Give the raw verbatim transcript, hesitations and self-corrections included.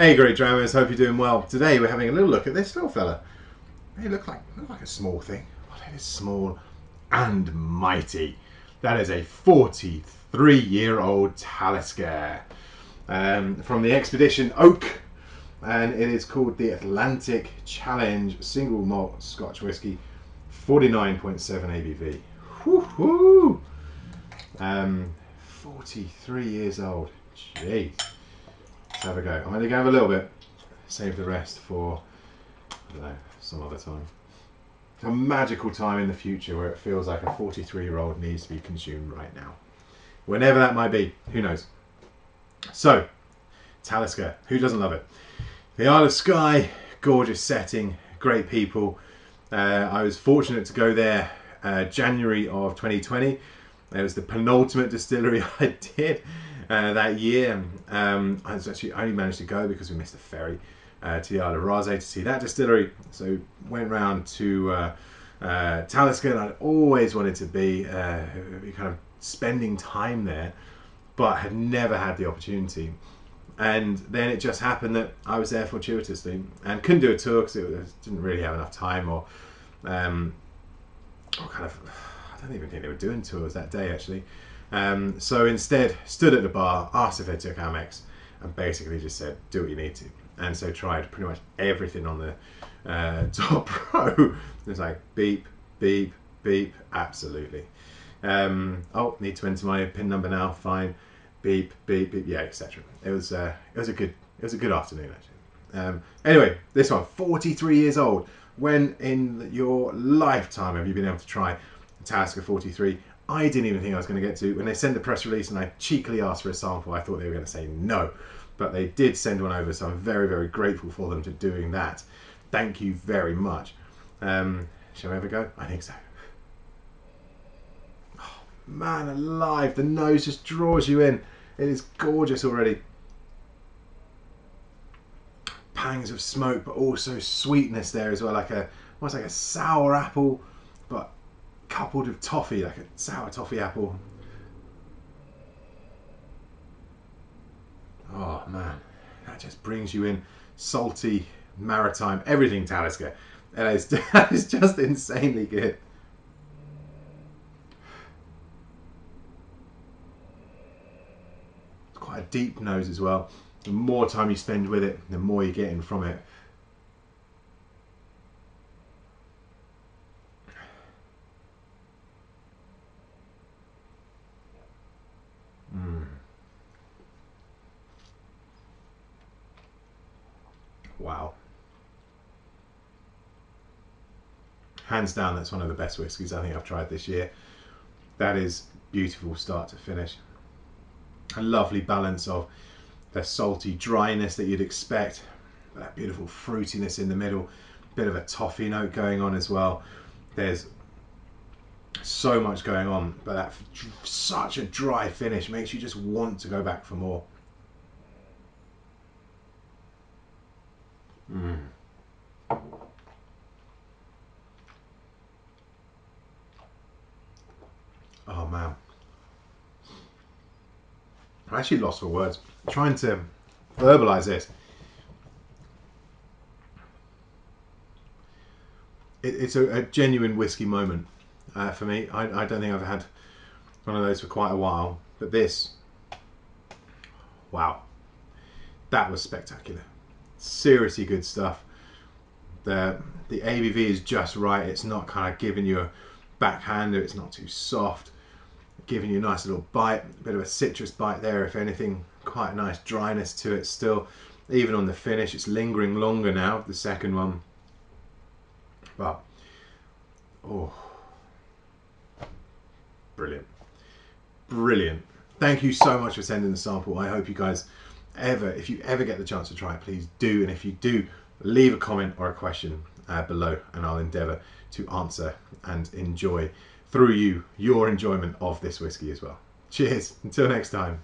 Hey great dramas, hope you're doing well. Today we're having a little look at this little fella. They look like, look like a small thing. Well, it is small and mighty. That is a forty-three year old Talisker um, from the Expedition Oak, and it is called the Atlantic Challenge Single Malt Scotch Whisky, forty-nine point seven A B V. Woo-hoo! Um, forty-three years old. Jeez. Let's have a go. I'm going to go have a little bit, save the rest for, I don't know, some other time. A magical time in the future where it feels like a forty-three year old needs to be consumed right now. Whenever that might be, who knows. So, Talisker, who doesn't love it? The Isle of Skye, gorgeous setting, great people. Uh, I was fortunate to go there uh, January of twenty twenty. It was the penultimate distillery I did uh, that year. Um, I was actually only managed to go because we missed a ferry uh, to the Isle of Raasay to see that distillery. So went round to uh, uh, Talisker, and I'd always wanted to be uh, kind of spending time there, but had never had the opportunity. And then it just happened that I was there fortuitously and couldn't do a tour because it didn't really have enough time, or, um, or kind of... I don't even think they were doing tours that day actually. Um, so instead stood at the bar, asked if they took Amex, and basically just said, do what you need to. And so tried pretty much everything on the uh, top row. It was like beep, beep, beep, absolutely. Um, oh, need to enter my pin number now, fine. Beep, beep, beep, yeah, et cetera. It was uh, it was a good it was a good afternoon actually. Um, anyway, this one, forty-three years old. When in your lifetime have you been able to try Talisker forty-three? I didn't even think I was going to get to. When they sent the press release and I cheekily asked for a sample, I thought they were going to say no, but they did send one over, so I'm very, very grateful for them to doing that. Thank you very much. Um, shall we have a go? I think so. Oh, man alive, the nose just draws you in. It is gorgeous already. Pangs of smoke, but also sweetness there as well, like a, almost like a sour apple, but coupled with toffee, like a sour toffee apple. Oh man, that just brings you in. Salty, maritime, everything Talisker. And it's just, it's just insanely good. It's quite a deep nose as well. The more time you spend with it, the more you're getting from it. Wow. Hands down, that's one of the best whiskies I think I've tried this year. That is beautiful start to finish. A lovely balance of the salty dryness that you'd expect, that beautiful fruitiness in the middle, bit of a toffee note going on as well. There's so much going on, but that such a dry finish makes you just want to go back for more. Mm. Oh man, I'm actually lost for words trying to verbalize this. It, it's a, a genuine whiskey moment uh, for me. I, I don't think I've had one of those for quite a while, but this, wow, that was spectacular. Seriously good stuff. The the A B V is just right. It's not kind of giving you a backhander. It's not too soft. Giving you a nice little bite. A bit of a citrus bite there, if anything. Quite a nice dryness to it still. Even on the finish, it's lingering longer now, the second one. But, oh, brilliant. Brilliant. Thank you so much for sending the sample. I hope you guys... ever if you ever get the chance to try it, please do, and if you do, leave a comment or a question uh, below, and I'll endeavour to answer and enjoy through you your enjoyment of this whiskey as well. Cheers, until next time.